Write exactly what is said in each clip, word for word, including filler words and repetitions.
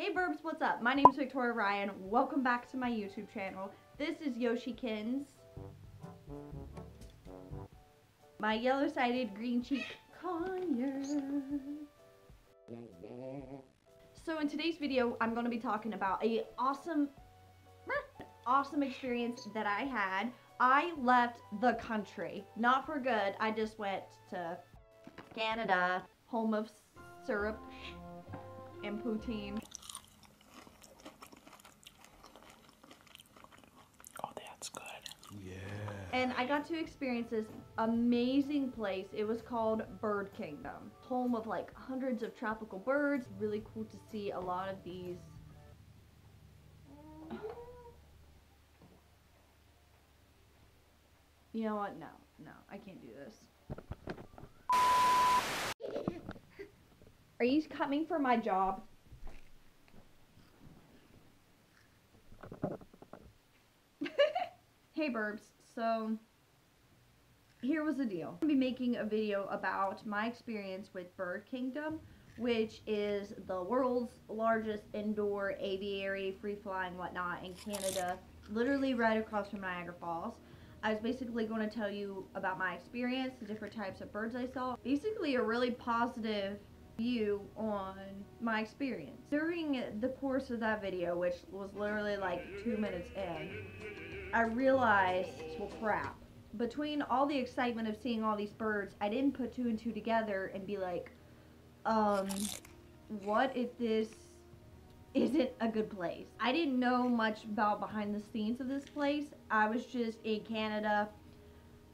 Hey Burbs, what's up? My name is Victoria Ryan. Welcome back to my YouTube channel. This is Yoshikins, my yellow-sided green cheek conure. So in today's video, I'm going to be talking about a awesome, awesome experience that I had. I left the country, not for good. I just went to Canada, home of syrup and poutine. And I got to experience this amazing place. It was called Bird Kingdom. Home of like hundreds of tropical birds. Really cool to see a lot of these. You know what? No, no, I can't do this. Are you coming for my job? Hey, Burbs. So, here was the deal. I'm going to be making a video about my experience with Bird Kingdom, which is the world's largest indoor aviary, free-flying, whatnot, in Canada, literally right across from Niagara Falls. I was basically going to tell you about my experience, the different types of birds I saw. Basically, a really positive view on my experience. During the course of that video, which was literally like two minutes in, I realized, well crap, between all the excitement of seeing all these birds, I didn't put two and two together and be like, um, what if this isn't a good place? I didn't know much about behind the scenes of this place. I was just in Canada.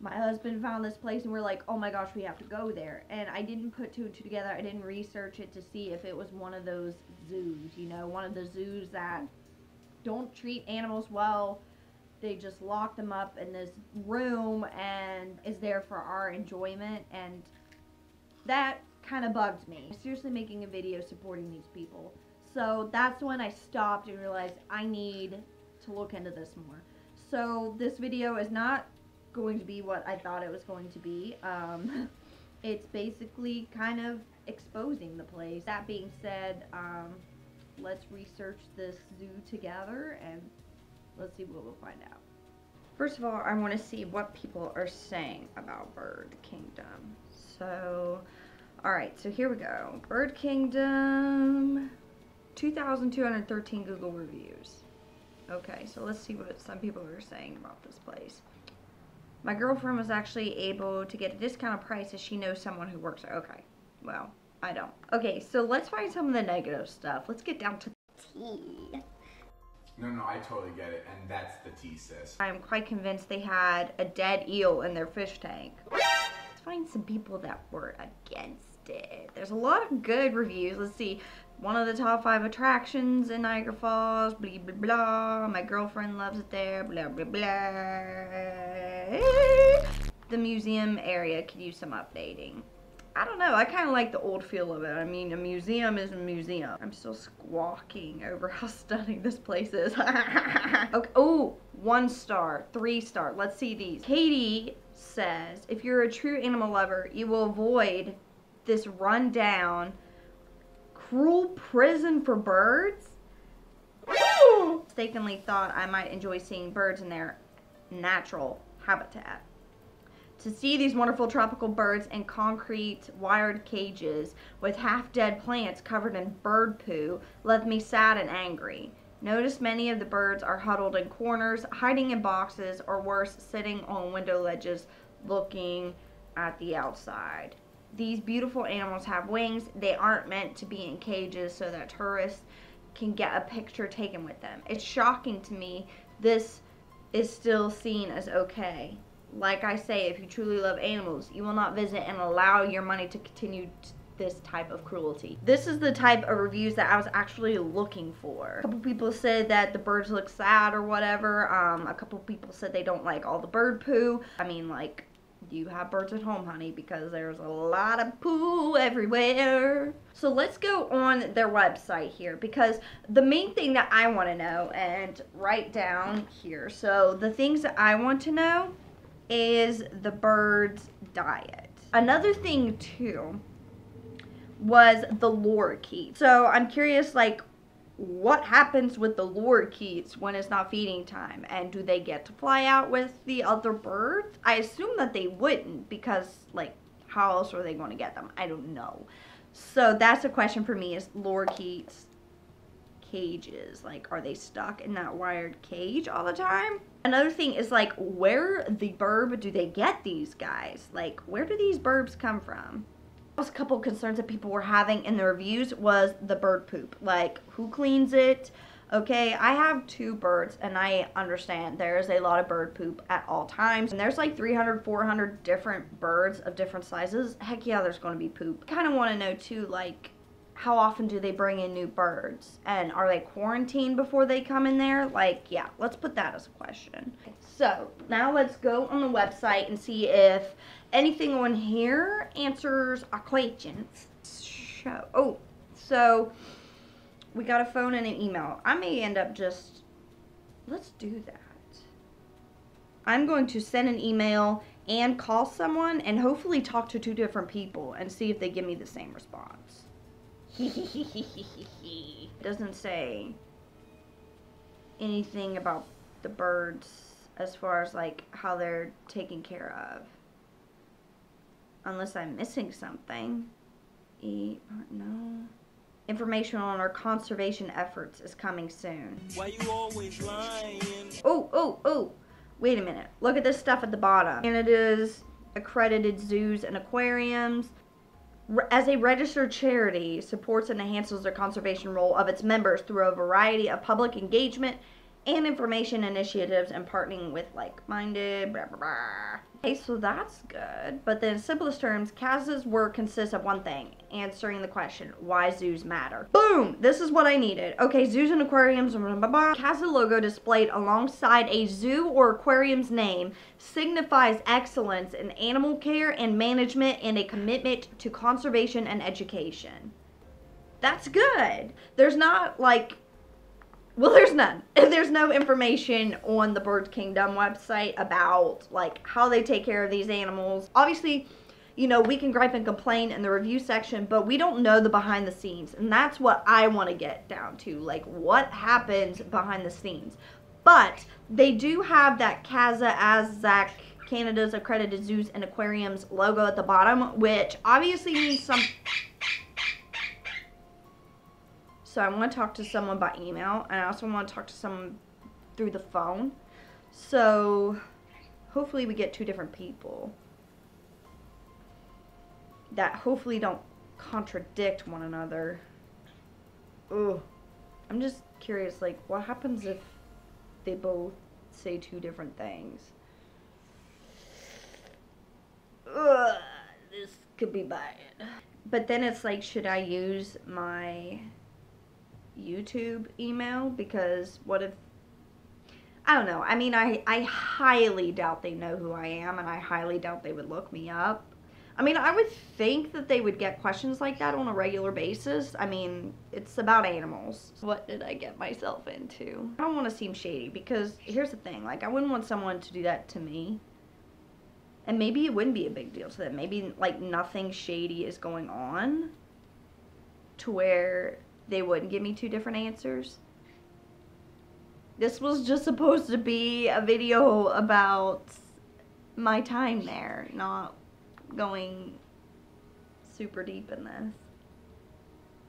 My husband found this place and we're like, oh my gosh, we have to go there. And I didn't put two and two together. I didn't research it to see if it was one of those zoos, you know, one of the zoos that don't treat animals well. They just lock them up in this room and is there for our enjoyment, and that kind of bugged me. Seriously, making a video supporting these people. So that's when I stopped and realized I need to look into this more. So this video is not going to be what I thought it was going to be. Um, it's basically kind of exposing the place. That being said, um, let's research this zoo together and let's see what we'll find out. First of all, I want to see what people are saying about Bird Kingdom. So, alright, so here we go. Bird Kingdom, two thousand two hundred thirteen Google reviews. Okay, so let's see what some people are saying about this place. My girlfriend was actually able to get a discounted price as she knows someone who works there. Okay, well, I don't. Okay, so let's find some of the negative stuff. Let's get down to the tea. No, no, I totally get it, and that's the tea, sis. I'm quite convinced they had a dead eel in their fish tank. Let's find some people that were against it. There's a lot of good reviews. Let's see. One of the top five attractions in Niagara Falls, blah, blah, blah. My girlfriend loves it there, blah, blah, blah. The museum area could use some updating. I don't know, I kind of like the old feel of it. I mean, a museum is a museum. I'm still squawking over how stunning this place is. Okay. Oh, one star, three star. Let's see these. Katie says, if you're a true animal lover, you will avoid this rundown, cruel prison for birds. Mistakenly thought I might enjoy seeing birds in their natural habitat. To see these wonderful tropical birds in concrete wired cages with half-dead plants covered in bird poo left me sad and angry. Notice many of the birds are huddled in corners, hiding in boxes, or worse, sitting on window ledges looking at the outside. These beautiful animals have wings. They aren't meant to be in cages so that tourists can get a picture taken with them. It's shocking to me this is still seen as okay. Like I say, if you truly love animals, you will not visit and allow your money to continue this type of cruelty. This is the type of reviews that I was actually looking for. A couple people said that the birds look sad or whatever. Um, a couple people said they don't like all the bird poo. I mean, like, you have birds at home, honey, because there's a lot of poo everywhere. So let's go on their website here, because the main thing that I want to know, and write down here, so the things that I want to know is the bird's diet. Another thing too was the lore key. So I'm curious, like, what happens with the lorikeets when it's not feeding time, and do they get to fly out with the other birds? I assume that they wouldn't, because like how else are they going to get them? I don't know. So that's a question for me, is lorikeets cages, like are they stuck in that wired cage all the time? Another thing is like, where the burb do they get these guys? Like, where do these burbs come from? A couple of concerns that people were having in the reviews was the bird poop. Like, who cleans it? Okay, I have two birds and I understand there is a lot of bird poop at all times, and there's like three hundred, four hundred different birds of different sizes. Heck yeah, there's going to be poop. I kind of want to know too, like, how often do they bring in new birds, and are they quarantined before they come in there? Like, yeah, let's put that as a question. So now let's go on the website and see if anything on here answers our questions. So, oh, so we got a phone and an email. I may end up just, let's do that. I'm going to send an email and call someone and hopefully talk to two different people and see if they give me the same response. It doesn't say anything about the birds as far as like how they're taken care of. Unless I'm missing something. E, no. Information on our conservation efforts is coming soon. Why you always lying? Oh, oh, oh. Wait a minute. Look at this stuff at the bottom. Canada's accredited zoos and aquariums, as a registered charity, supports and enhances the conservation role of its members through a variety of public engagement and information initiatives and partnering with like-minded, blah, blah, blah. Okay, so that's good. But then in simplest terms, CAZA's work consists of one thing, answering the question, why zoos matter. Boom! This is what I needed. Okay, zoos and aquariums, blah, blah, blah. CAZA logo displayed alongside a zoo or aquarium's name signifies excellence in animal care and management and a commitment to conservation and education. That's good. There's not like... well, there's none. There's no information on the Bird Kingdom website about, like, how they take care of these animals. Obviously, you know, we can gripe and complain in the review section, but we don't know the behind the scenes. And that's what I want to get down to, like, what happens behind the scenes. But they do have that CAZA, A Z A, Canada's Accredited Zoos and Aquariums logo at the bottom, which obviously means some... So I want to talk to someone by email, and I also want to talk to someone through the phone. So hopefully we get two different people that hopefully don't contradict one another. Ugh. I'm just curious, like, what happens if they both say two different things? Ugh, this could be bad. But then it's like, should I use my... YouTube email? Because what if, I don't know, I mean I, I highly doubt they know who I am, and I highly doubt they would look me up. I mean, I would think that they would get questions like that on a regular basis. I mean, it's about animals. What did I get myself into? I don't want to seem shady, because here's the thing, like I wouldn't want someone to do that to me. And maybe it wouldn't be a big deal to them. Maybe like nothing shady is going on to where they wouldn't give me two different answers. This was just supposed to be a video about my time there, not going super deep in this.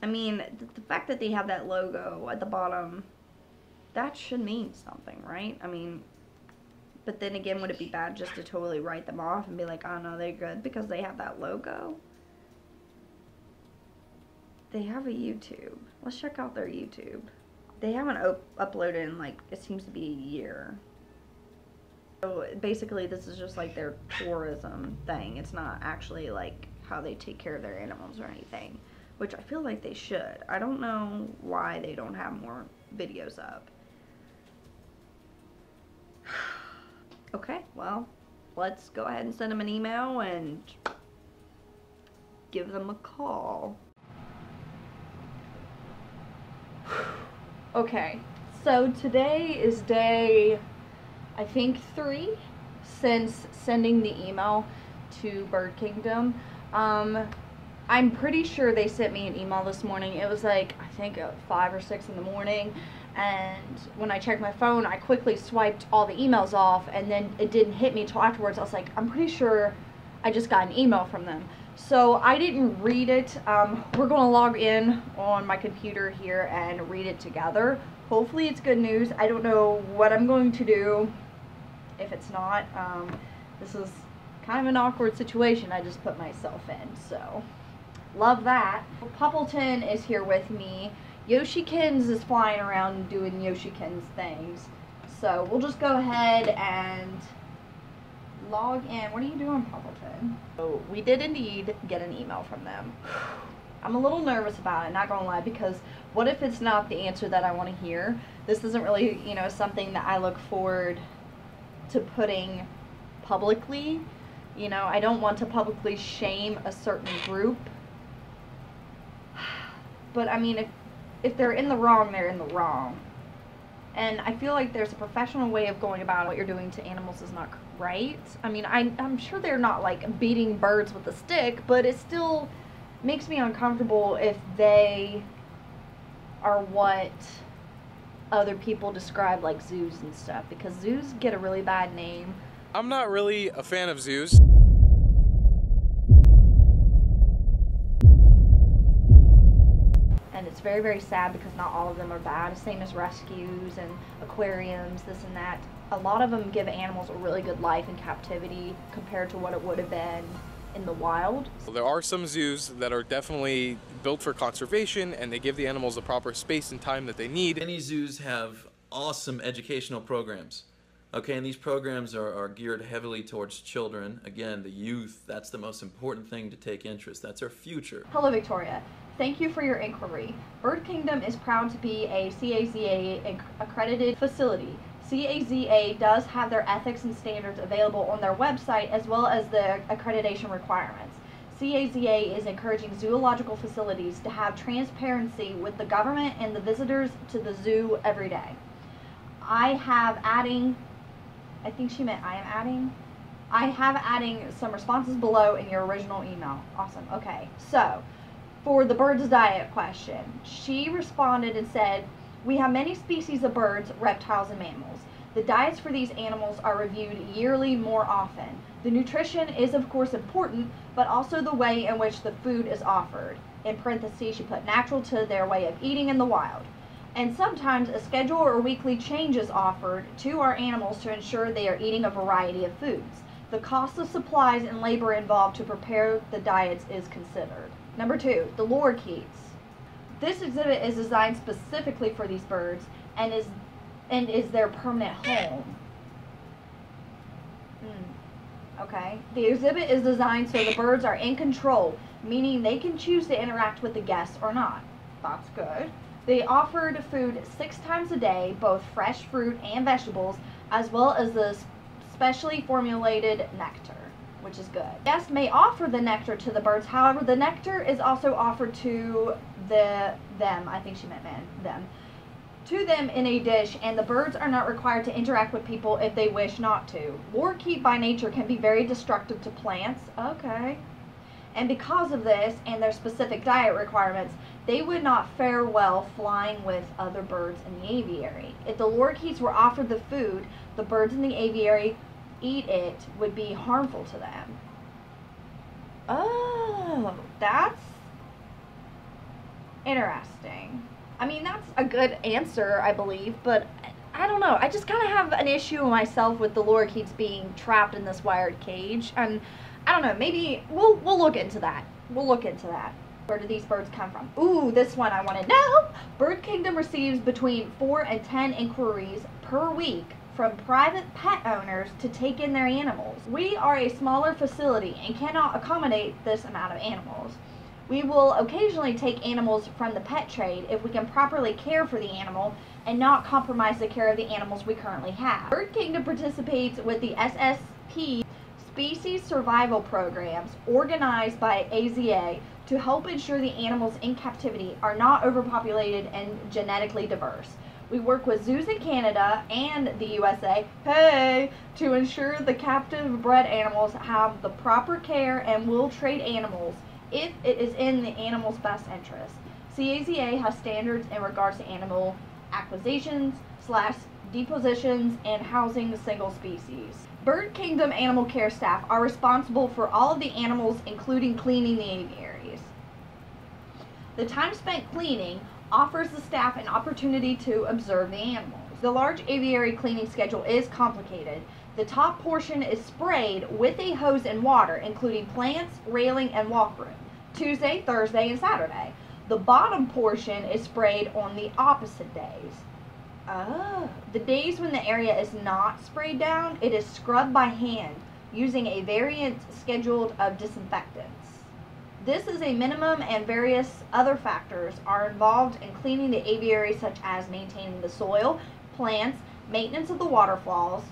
I mean, the fact that they have that logo at the bottom, that should mean something, right? I mean, but then again, would it be bad just to totally write them off and be like, oh no, they're good because they have that logo? They have a YouTube. Let's check out their YouTube. They haven't op uploaded in, like, it seems to be a year. So basically this is just like their tourism thing. It's not actually like how they take care of their animals or anything, which I feel like they should. I don't know why they don't have more videos up. Okay, well, let's go ahead and send them an email and give them a call. Okay, so today is day, I think, three since sending the email to Bird Kingdom. Um, I'm pretty sure they sent me an email this morning. It was like, I think at five or six in the morning. And when I checked my phone, I quickly swiped all the emails off, and then it didn't hit me till afterwards. I was like, I'm pretty sure I just got an email from them. So I didn't read it. Um, we're going to log in on my computer here and read it together. Hopefully it's good news. I don't know what I'm going to do if it's not. Um, this is kind of an awkward situation I just put myself in, so love that. Poppleton is here with me. Yoshikins is flying around doing Yoshikins things. So we'll just go ahead and log in. What are you doing, Poppleton? So we did indeed get an email from them. I'm a little nervous about it, not gonna lie, because what if it's not the answer that I want to hear? This isn't really, you know, something that I look forward to putting publicly. You know, I don't want to publicly shame a certain group. But I mean, if if they're in the wrong, they're in the wrong. And I feel like there's a professional way of going about it. What you're doing to animals is not right. I mean, I, I'm sure they're not like beating birds with a stick, but it still makes me uncomfortable if they are what other people describe like zoos and stuff, because zoos get a really bad name. I'm not really a fan of zoos. And it's very, very sad because not all of them are bad. Same as rescues and aquariums, this and that. A lot of them give animals a really good life in captivity compared to what it would have been in the wild. Well, there are some zoos that are definitely built for conservation, and they give the animals the proper space and time that they need. Many zoos have awesome educational programs. Okay, and these programs are, are geared heavily towards children. Again, the youth, that's the most important thing to take interest. That's our future. Hello, Victoria. Thank you for your inquiry. Bird Kingdom is proud to be a C A Z A accredited facility. C A Z A does have their ethics and standards available on their website, as well as the accreditation requirements. C A Z A is encouraging zoological facilities to have transparency with the government and the visitors to the zoo every day. I have adding... I think she meant I am adding. I have adding some responses below in your original email. Awesome. Okay. So, for the birds diet question, she responded and said, "We have many species of birds, reptiles, and mammals. The diets for these animals are reviewed yearly more often. The nutrition is of course important, but also the way in which the food is offered." In parentheses, she put natural to their way of eating in the wild. And sometimes a schedule or weekly change is offered to our animals to ensure they are eating a variety of foods. The cost of supplies and labor involved to prepare the diets is considered. Number two, the lorikeets. This exhibit is designed specifically for these birds and is and is their permanent home. Mm, okay. The exhibit is designed so the birds are in control, meaning they can choose to interact with the guests or not. That's good. They offered food six times a day, both fresh fruit and vegetables, as well as the specially formulated nectar, which is good. Guests may offer the nectar to the birds, however, the nectar is also offered to the them, I think she meant man, them, to them in a dish, and the birds are not required to interact with people if they wish not to. Lorikeet by nature can be very destructive to plants. Okay. And because of this and their specific diet requirements, they would not fare well flying with other birds in the aviary. If the lorikeets were offered the food the birds in the aviary eat, it would be harmful to them. Oh, that's interesting. I mean, that's a good answer, I believe, but I don't know. I just kind of have an issue myself with the lorikeets being trapped in this wired cage, and I don't know, maybe we'll we'll look into that. We'll look into that. Where do these birds come from? Ooh, this one I want to know. Bird Kingdom receives between four and ten inquiries per week from private pet owners to take in their animals. We are a smaller facility and cannot accommodate this amount of animals. We will occasionally take animals from the pet trade if we can properly care for the animal and not compromise the care of the animals we currently have. Bird Kingdom participates with the S S P Species Survival Programs organized by A Z A to help ensure the animals in captivity are not overpopulated and genetically diverse. We work with zoos in Canada and the U S A, hey, to ensure the captive bred animals have the proper care and will trade animals if it is in the animal's best interest. C A Z A has standards in regards to animal acquisitions slash depositions and housing single species. Bird Kingdom animal care staff are responsible for all of the animals, including cleaning the aviaries. The time spent cleaning offers the staff an opportunity to observe the animals. The large aviary cleaning schedule is complicated. The top portion is sprayed with a hose and water, including plants, railing, and walkroom, Tuesday, Thursday, and Saturday. The bottom portion is sprayed on the opposite days. Oh. The days when the area is not sprayed down, it is scrubbed by hand using a variant schedule of disinfectants. This is a minimum, and various other factors are involved in cleaning the aviary, such as maintaining the soil, plants, maintenance of the waterfalls,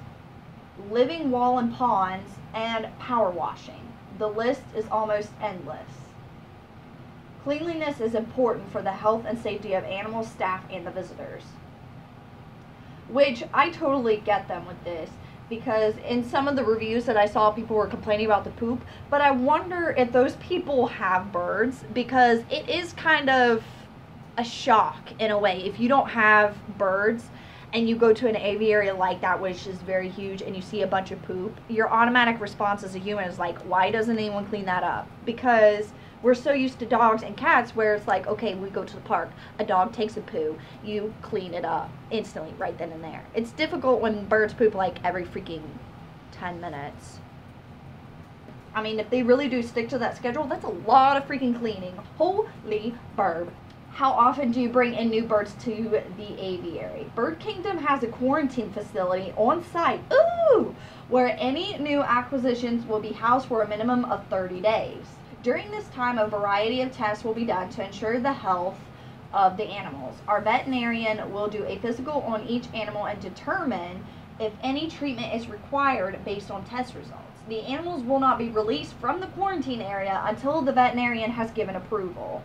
living wall and ponds, and power washing. The list is almost endless. Cleanliness is important for the health and safety of animals, staff, and the visitors. Which, I totally get them with this, because in some of the reviews that I saw, people were complaining about the poop, but I wonder if those people have birds, because it is kind of a shock in a way. If you don't have birds and you go to an aviary like that, which is very huge, and you see a bunch of poop, your automatic response as a human is like, why doesn't anyone clean that up? Because we're so used to dogs and cats where it's like, okay, we go to the park, a dog takes a poo, you clean it up instantly, right then and there. It's difficult when birds poop like every freaking ten minutes. I mean, if they really do stick to that schedule, that's a lot of freaking cleaning. Holy burb. How often do you bring in new birds to the aviary? Bird Kingdom has a quarantine facility on site, ooh, where any new acquisitions will be housed for a minimum of thirty days. During this time, a variety of tests will be done to ensure the health of the animals. Our veterinarian will do a physical on each animal and determine if any treatment is required based on test results. The animals will not be released from the quarantine area until the veterinarian has given approval.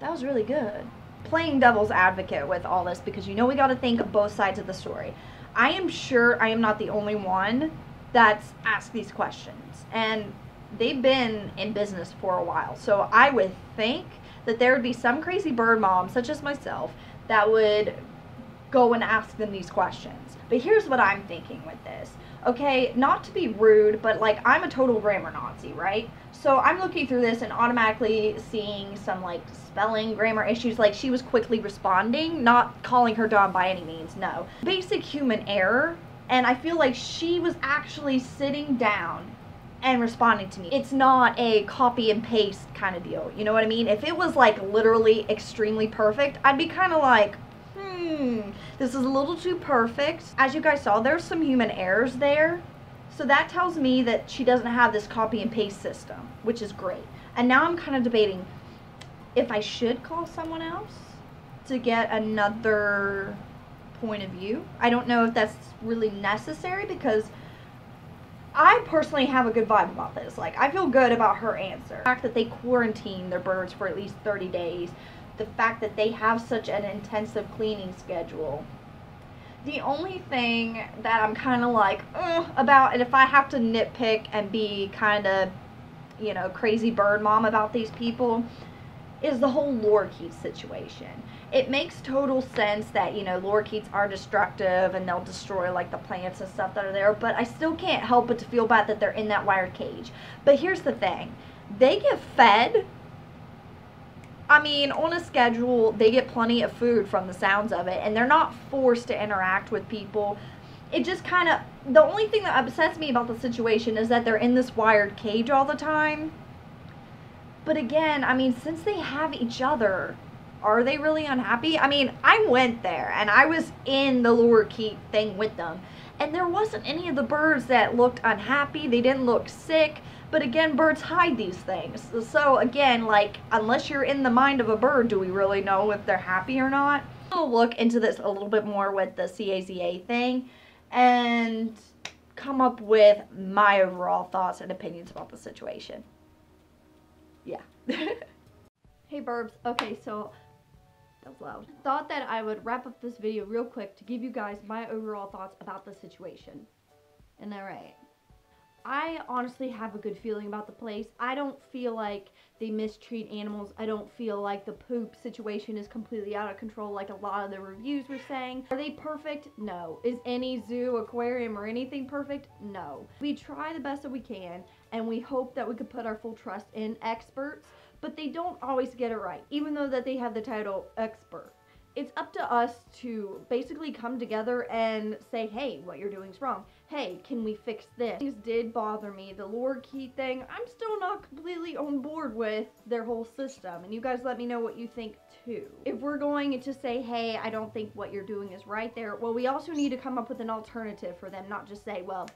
That was really good. Playing devil's advocate with all this, because you know we got to think of both sides of the story. I am sure I am not the only one that's asked these questions, and they've been in business for a while, so I would think that there would be some crazy bird mom such as myself that would go and ask them these questions. But here's what I'm thinking with this. Okay, not to be rude, but like, I'm a total grammar Nazi, right? So I'm looking through this and automatically seeing some like spelling, grammar issues. Like, she was quickly responding, not calling her dumb by any means, no. Basic human error, and I feel like she was actually sitting down and responding to me. It's not a copy and paste kind of deal, you know what I mean? If it was like literally extremely perfect, I'd be kind of like, hmm, this is a little too perfect. As you guys saw, there's some human errors there. So that tells me that she doesn't have this copy and paste system, which is great. And now I'm kind of debating if I should call someone else to get another point of view. I don't know if that's really necessary, because I personally have a good vibe about this. Like, I feel good about her answer. The fact that they quarantine their birds for at least thirty days, the fact that they have such an intensive cleaning schedule. The only thing that I'm kind of like, ugh, about, and if I have to nitpick and be kind of, you know, crazy bird mom about these people, is the whole lorikeet situation. It makes total sense that, you know, lorikeets are destructive and they'll destroy like the plants and stuff that are there, but I still can't help but to feel bad that they're in that wire cage. But here's the thing, they get fed. I mean, on a schedule, they get plenty of food from the sounds of it, and they're not forced to interact with people. It just kind of, the only thing that upsets me about the situation is that they're in this wired cage all the time. But again, I mean, since they have each other, are they really unhappy? I mean, I went there, and I was in the lorikeet thing with them, and there wasn't any of the birds that looked unhappy. They didn't look sick. But again, birds hide these things. So again, like, unless you're in the mind of a bird, do we really know if they're happy or not? We'll look into this a little bit more with the C A Z A thing and come up with my overall thoughts and opinions about the situation. Yeah. Hey, burbs. Okay, so That's loud. Thought that I would wrap up this video real quick to give you guys my overall thoughts about the situation. Isn't that right? I honestly have a good feeling about the place. I don't feel like they mistreat animals. I don't feel like the poop situation is completely out of control like a lot of the reviews were saying. Are they perfect? No. Is any zoo, aquarium, or anything perfect? No. We try the best that we can, and we hope that we could put our full trust in experts, but they don't always get it right, even though that they have the title expert. It's up to us to basically come together and say, hey, what you're doing is wrong. Hey, can we fix this? Things did bother me. The Lord Key thing, I'm still not completely on board with their whole system. And you guys let me know what you think too. If we're going to say, hey, I don't think what you're doing is right there, well, we also need to come up with an alternative for them, not just say, well,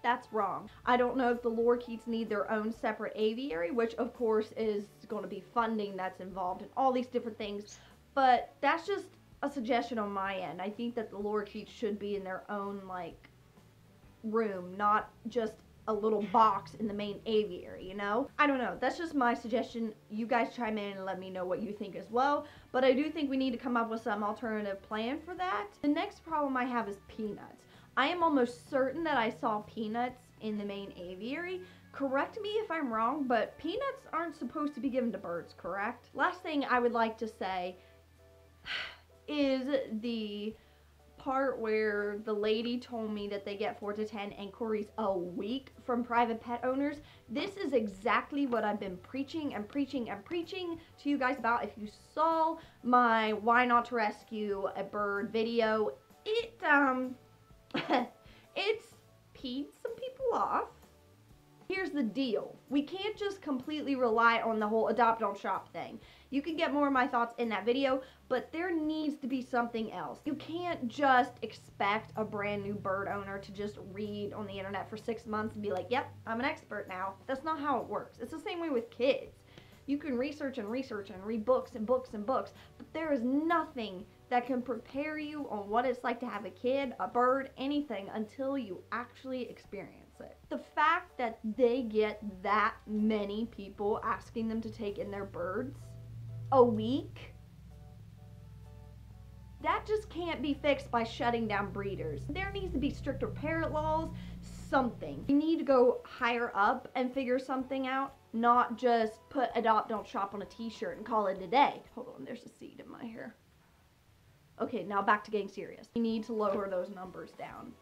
that's wrong. I don't know if the lorikeets need their own separate aviary, which of course is going to be funding that's involved and all these different things. But that's just a suggestion on my end. I think that the lorikeets should be in their own, like, room, not just a little box in the main aviary, you know? I don't know. That's just my suggestion. You guys chime in and let me know what you think as well. But I do think we need to come up with some alternative plan for that. The next problem I have is peanuts. I am almost certain that I saw peanuts in the main aviary. Correct me if I'm wrong, but peanuts aren't supposed to be given to birds, correct? Last thing I would like to say is the part where the lady told me that they get four to ten inquiries a week from private pet owners. This is exactly what I've been preaching and preaching and preaching to you guys about. If you saw my Why Not to Rescue a Bird video, it um it's peed some people off. Here's the deal. We can't just completely rely on the whole adopt on shop thing. You can get more of my thoughts in that video, but there needs to be something else. You can't just expect a brand new bird owner to just read on the internet for six months and be like, yep, I'm an expert now. That's not how it works. It's the same way with kids. You can research and research and read books and books and books, but there is nothing that can prepare you on what it's like to have a kid, a bird, anything until you actually experience it. The fact that they get that many people asking them to take in their birds a week, that just can't be fixed by shutting down breeders. There needs to be stricter parrot laws, something. You need to go higher up and figure something out, not just put adopt don't shop on a t-shirt and call it a day. Hold on, there's a seed in my hair. Okay, now back to getting serious. We need to lower those numbers down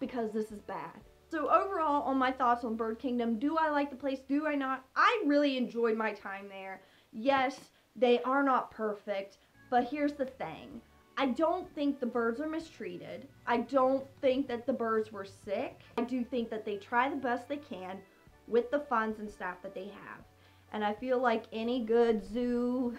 because this is bad. So overall, on my thoughts on Bird Kingdom, do I like the place? Do I not? I really enjoyed my time there. Yes, they are not perfect, but here's the thing. I don't think the birds are mistreated. I don't think that the birds were sick. I do think that they try the best they can with the funds and staff that they have. And I feel like any good zoo,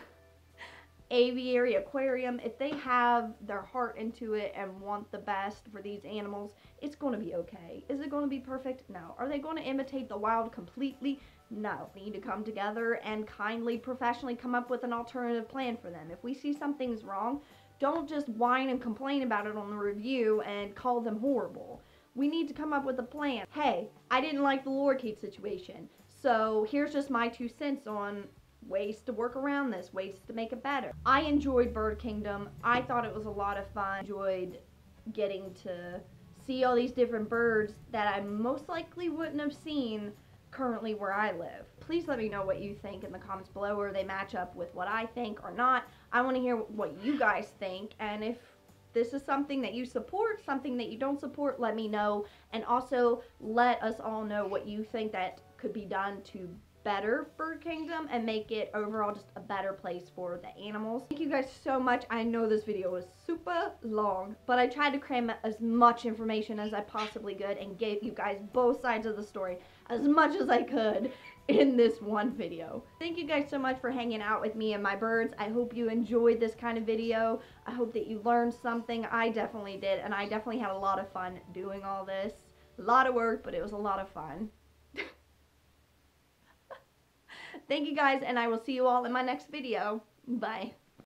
aviary, aquarium, if they have their heart into it and want the best for these animals, it's going to be okay. Is it going to be perfect? No. Are they going to imitate the wild completely? No. We need to come together and kindly, professionally come up with an alternative plan for them. If we see something's wrong, don't just whine and complain about it on the review and call them horrible. We need to come up with a plan. Hey, I didn't like the lorikeet situation, so here's just my two cents on ways to work around this, ways to make it better. I enjoyed Bird Kingdom. I thought it was a lot of fun. I enjoyed getting to see all these different birds that I most likely wouldn't have seen currently where I live. Please let me know what you think in the comments below, or they match up with what I think or not. I want to hear what you guys think, and if this is something that you support, something that you don't support, let me know. And also let us all know what you think that could be done to better Bird Kingdom and make it overall just a better place for the animals. Thank you guys so much. I know this video was super long, but I tried to cram as much information as I possibly could and gave you guys both sides of the story as much as I could in this one video. Thank you guys so much for hanging out with me and my birds. I hope you enjoyed this kind of video. I hope that you learned something. I definitely did, and I definitely had a lot of fun doing all this. A lot of work, but it was a lot of fun. Thank you guys, and I will see you all in my next video. Bye.